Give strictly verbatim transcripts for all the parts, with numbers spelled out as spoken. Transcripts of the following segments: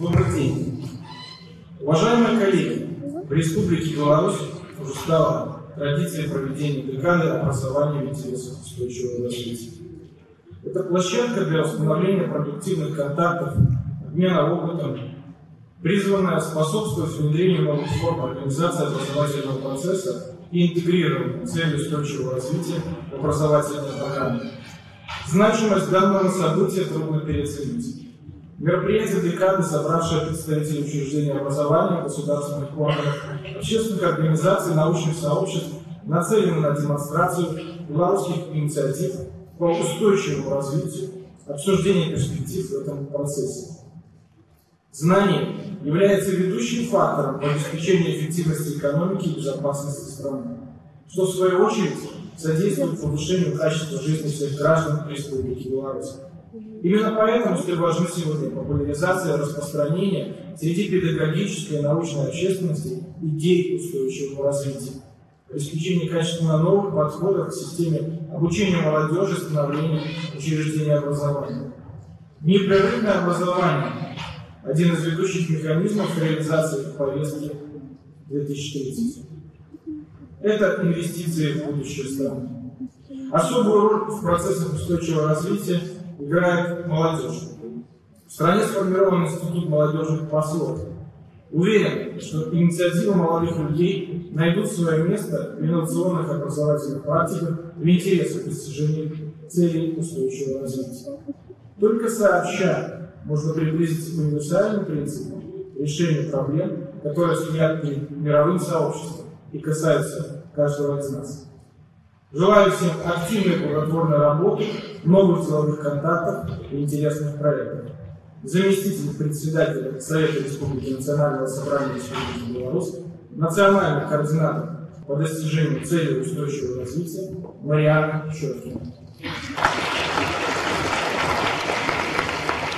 Добрый день. Уважаемые коллеги, в Республике Беларусь уже стала традицией проведения декады образования в интересах устойчивого развития. Это площадка для установления продуктивных контактов, обмена опытом, призванная способствовать внедрению новых форм организации образовательного процесса и интегрированию целей устойчивого развития в образовательные программы. Значимость данного события трудно переоценить. Мероприятие декады, собравшее представителей учреждений образования, государственных органов, общественных организаций, научных сообществ, нацелено на демонстрацию белорусских инициатив по устойчивому развитию, обсуждение перспектив в этом процессе. Знание является ведущим фактором по обеспечению эффективности экономики и безопасности страны, что в свою очередь содействует повышению качества жизни всех граждан Республики Беларусь. Именно поэтому столь важна сегодня популяризация и распространение среди педагогической и научной общественности идей устойчивого развития, обеспечение качественно новых подходов к системе обучения молодежи и становления учреждений образования. Непрерывное образование – один из ведущих механизмов реализации повестки две тысячи тридцать. Это инвестиции в будущее страны. Особую роль в процессах устойчивого развития играет молодежь. В стране сформирован институт молодежных послов. Уверен, что инициативы молодых людей найдут свое место в инновационных образовательных практиках в интересах достижения целей устойчивого развития. Только сообща можно приблизиться к универсальным принципам решения проблем, которые стоят перед мировым сообществом и касаются каждого из нас. Желаю всем активной и плодотворной работы, новых деловых контактов и интересных проектов. Заместитель председателя Совета Республики Национального собрания Республики Беларусь, национальный координатор по достижению целей устойчивого развития Марьяна Чоркина.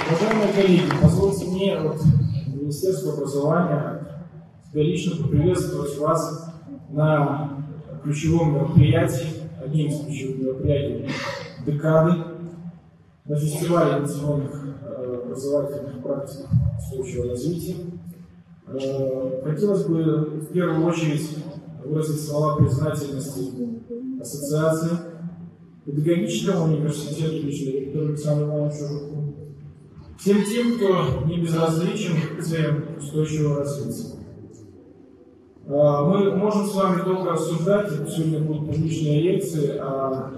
Уважаемые коллеги, позвольте мне от Министерства образования лично поприветствовать вас на ключевом мероприятии, одним из ключевых мероприятий декады, на фестивале инновационных образовательных практик устойчивого развития. Хотелось бы в первую очередь выразить слова признательности ассоциации, педагогическому университету лично ректору Александру Ивановичу, всем тем, кто не безразличен к целям устойчивого развития. Мы можем с вами долго обсуждать, сегодня будут публичные лекции о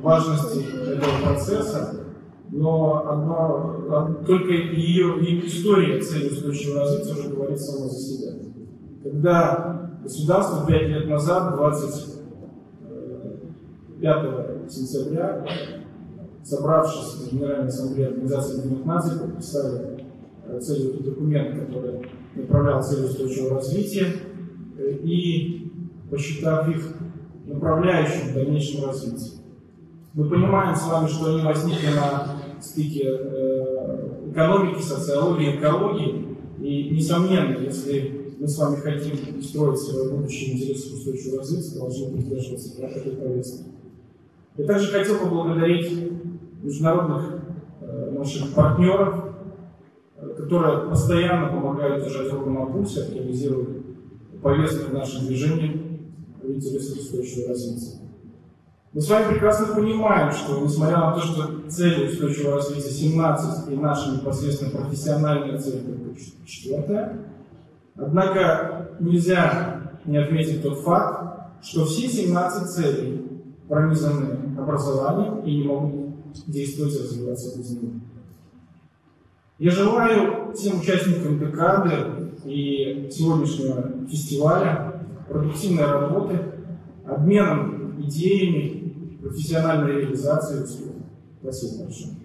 важности этого процесса, но одно, только ее, ее история цели устойчивого развития уже говорит само за себя. Когда государство пять лет назад, двадцать пятого сентября, собравшись в Генеральной Ассамблее Организации Объединенных Наций, подписали целый документ, который направлял цели устойчивого развития, и посчитав их направляющим в дальнейшем развитии. Мы понимаем с вами, что они возникли на стыке экономики, социологии, экологии, и, несомненно, если мы с вами хотим строить свое будущее интересы устойчивого развития, должны придерживаться этой повестки. Я также хотел поблагодарить международных наших партнеров, которые постоянно помогают держать руку на пульсе, активизируют повестку в нашем движении в интересах устойчивого развития. Мы с вами прекрасно понимаем, что, несмотря на то, что цели устойчивого развития семнадцать и наша непосредственно профессиональная цель четвертая, однако нельзя не отметить тот факт, что все семнадцать целей пронизаны образованием и не могут действовать и развиваться без него. Я желаю всем участникам декады и сегодняшнего фестиваля продуктивной работы, обменом идеями, профессиональной реализации успеха. Спасибо большое.